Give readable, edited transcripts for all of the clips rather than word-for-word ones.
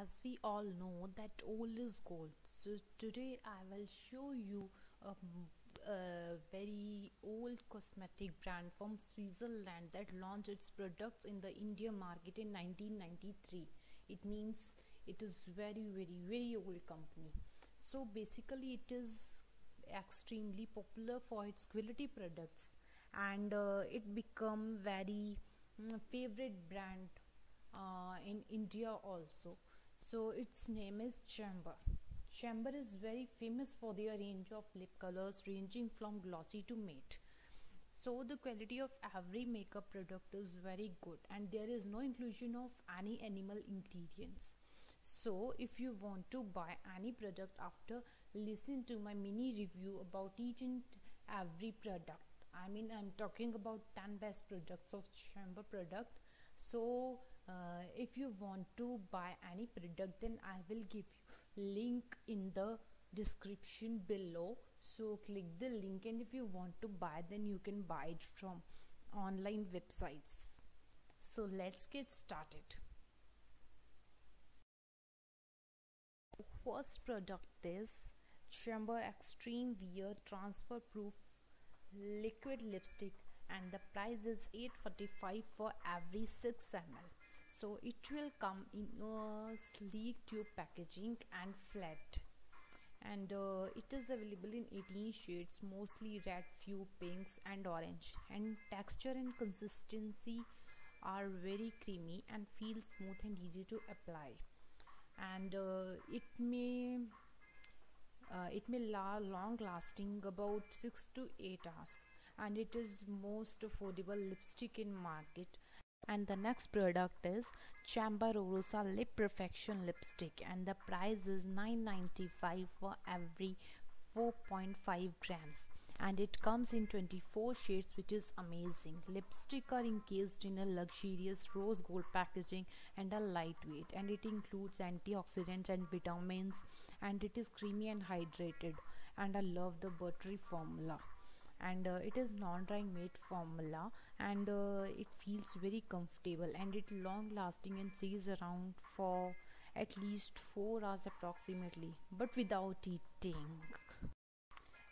as we all know that all is gold. So today I will show you a very old cosmetic brand from Switzerland that launched its products in the India market in 1993. It means it is very old company. So basically it is extremely popular for its quality products, and it become very favorite brand in India also. So its name is Chambor. Chambor is very famous for their range of lip colors ranging from glossy to matte. So the quality of every makeup product is very good, and there is no inclusion of any animal ingredients. So if you want to buy any product after listen to my mini review about each and every product, I'm talking about 10 best products of Chambor product. So if you want to buy any product, then I will give you link in the description below. So click the link, and if you want to buy, then you can buy it from online websites. So let's get started. First product is Chambor Extreme Wear Transfer Proof Liquid Lipstick, and the price is $8.45 for every 6 ml. So it will come in a sleek tube packaging and flat, and it is available in 18 shades, mostly red, few pinks and orange, and texture and consistency are very creamy and feel smooth and easy to apply, and it may long lasting about 6 to 8 hours, and it is most affordable lipstick in market. And the next product is Chambor Rosa Lip Perfection Lipstick, and the price is $9.95 for every 4.5 grams, and it comes in 24 shades, which is amazing. Lipstick are encased in a luxurious rose gold packaging and are lightweight, and it includes antioxidants and vitamins, and it is creamy and hydrated, and I love the buttery formula, and it is non-drying matte formula, and it feels very comfortable, and it long lasting and stays around for at least 4 hours approximately, but without eating.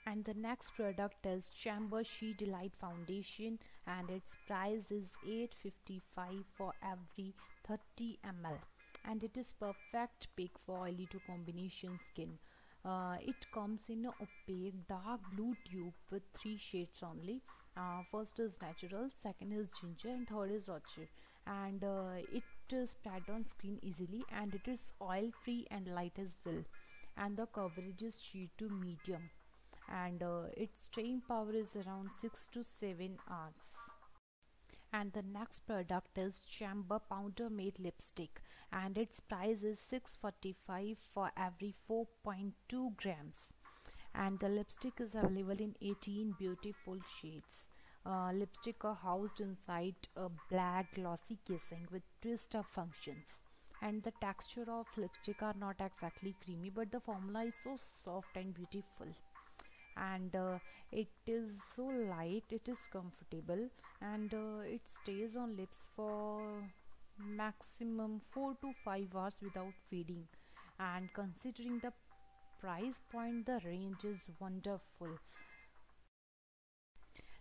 And the next product is Chambor She Delight Foundation, and its price is $8.55 for every 30 ml, and it is perfect pick for oily to combination skin. It comes in an opaque dark blue tube with 3 shades only. First is natural, second is ginger, and third is orchid, and it is spread on skin easily, and it is oil free and light as well, and the coverage is sheet to medium, and its staying power is around 6 to 7 hours. And the next product is Chambor Powder Matte Lipstick, and its price is $6.45 for every 4.2 grams. And the lipstick is available in 18 beautiful shades. Lipstick are housed inside a black glossy casing with twist-up functions. And the texture of lipstick are not exactly creamy, but the formula is so soft and beautiful. And it is so light, it is comfortable, and it stays on lips for maximum 4 to 5 hours without fading, and considering the price point, the range is wonderful.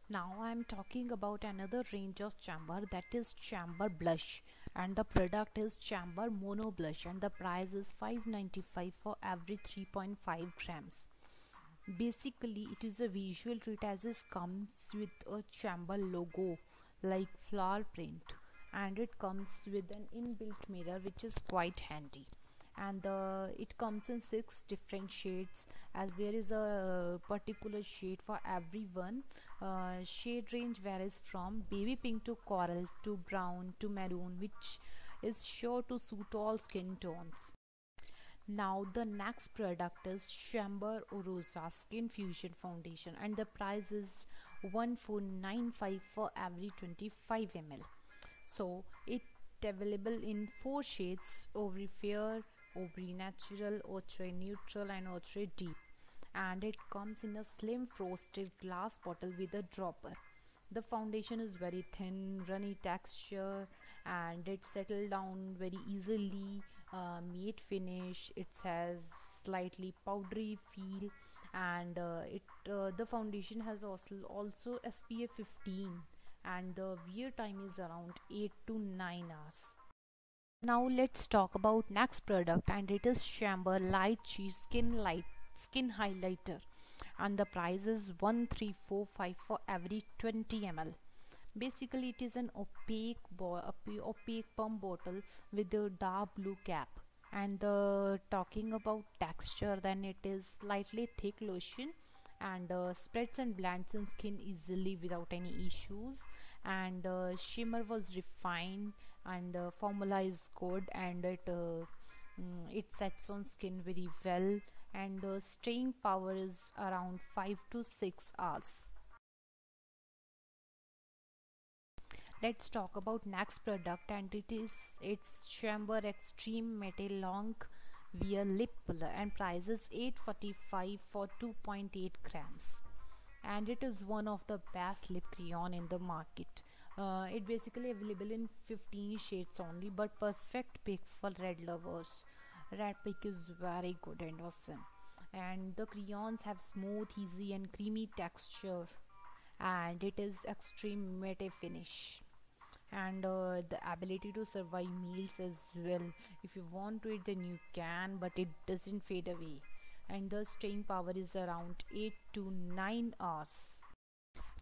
Now I am talking about another range of Chambor, that is Chambor Blush, and the product is Chambor Mono Blush, and the price is $5.95 for every 3.5 grams. Basically it is a visual treat as it comes with a Chambor logo like flower print, and it comes with an inbuilt mirror, which is quite handy, and it comes in 6 different shades, as there is a particular shade for everyone. Shade range varies from baby pink to coral to brown to maroon, which is sure to suit all skin tones. Now the next product is Chambor Rosa Skin Fusion Foundation, and the price is $14.95 for every 25 ml. So it available in 4 shades: Ombre Fair, Ombre Natural, Ombre Neutral and Ombre Deep, and it comes in a slim frosted glass bottle with a dropper. The foundation is very thin, runny texture, and it settles down very easily, matte finish. It has slightly powdery feel, and the foundation has also SPF 15, and the wear time is around 8 to 9 hours. Now let's talk about next product, and it is Chambor Light Sheet Skin Highlighter, and the price is 1345 for every 20 ml. Basically, it is an opaque pump bottle with a dark blue cap. And talking about texture, then it is slightly thick lotion, and spreads and blends in skin easily without any issues. And shimmer was refined, and formula is good, and it sets on skin very well. And staying power is around 5 to 6 hours. Let's talk about next product, and it's Chambor Extreme Matte Long Wear Lip Puller, and price is 845 for 2.8 grams. And it is one of the best lip crayon in the market. It basically available in 15 shades only, but perfect pick for red lovers. Red pick is very good and awesome, and the crayons have smooth, easy and creamy texture, and it is extreme matte finish, and the ability to survive meals as well. If you want to eat, then you can, but it doesn't fade away, and the staying power is around 8 to 9 hours.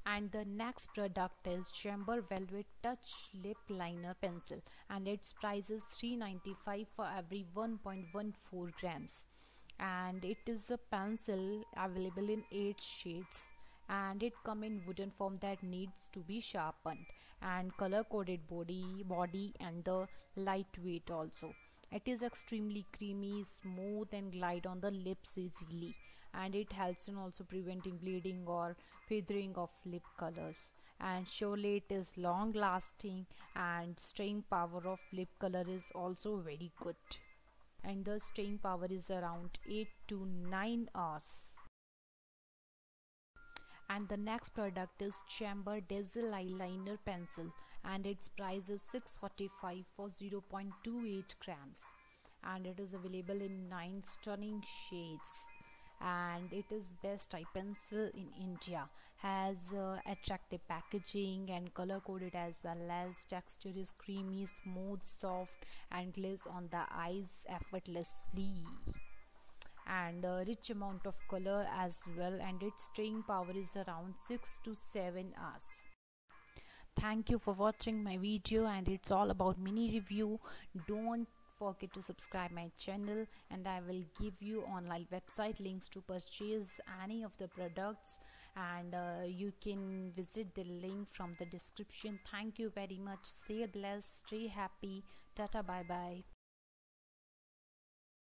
And the next product is Chambor Velvet Touch Lip Liner Pencil, and its price is 395 for every 1.14 grams. And it is a pencil available in 8 shades, and it come in wooden form that needs to be sharpened, and color coded body and the lightweight also. It is extremely creamy, smooth and glide on the lips easily, and it helps in also preventing bleeding or feathering of lip colors. And surely it is long lasting, and staying power of lip color is also very good, and the staying power is around 8 to 9 hours. And the next product is Chambor Dazzle Eyeliner Pencil, and its price is 645 for 0.28 grams, and it is available in 9 stunning shades. And it is best eye pencil in India, has attractive packaging and color coded as well as texture is creamy, smooth, soft and glaze on the eyes effortlessly, and rich amount of color as well, and its staying power is around 6 to 7 hours. Thank you for watching my video, and it's all about mini review. Don't forget to subscribe my channel, and I will give you online website links to purchase any of the products, and you can visit the link from the description. Thank you very much. Stay blessed, stay happy. Tata, bye bye.